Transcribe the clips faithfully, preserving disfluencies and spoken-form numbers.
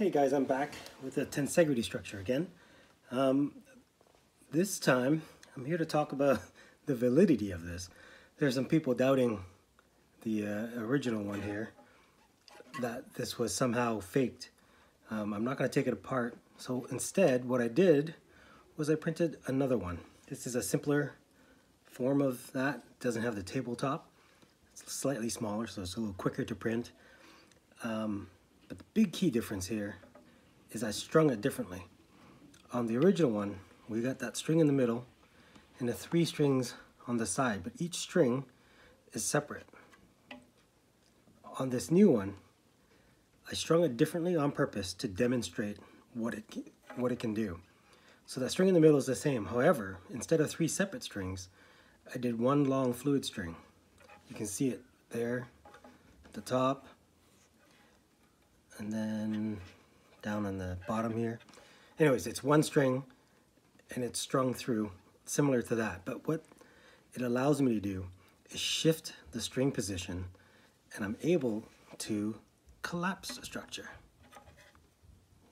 Hey guys, I'm back with the tensegrity structure again. Um, this time, I'm here to talk about the validity of this. There's some people doubting the uh, original one here, that this was somehow faked. Um, I'm not going to take it apart. So instead, what I did was I printed another one. This is a simpler form of that. It doesn't have the tabletop. It's slightly smaller, so it's a little quicker to print. Um, But the big key difference here is I strung it differently. On the original one, we got that string in the middle and the three strings on the side, but each string is separate. On this new one, I strung it differently on purpose to demonstrate what it, what it can do. So that string in the middle is the same. However, instead of three separate strings, I did one long fluid string. You can see it there at the top, and then down on the bottom here. Anyways, it's one string and it's strung through similar to that. But what it allows me to do is shift the string position, and I'm able to collapse the structure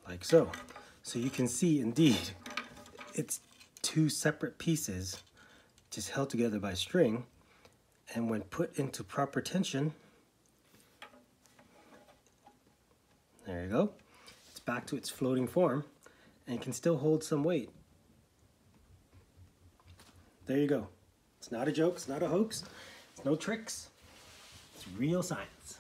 like so. So you can see indeed, it's two separate pieces just held together by string. And when put into proper tension, there you go. It's back to its floating form and can still hold some weight. There you go. It's not a joke. It's not a hoax. It's no tricks. It's real science.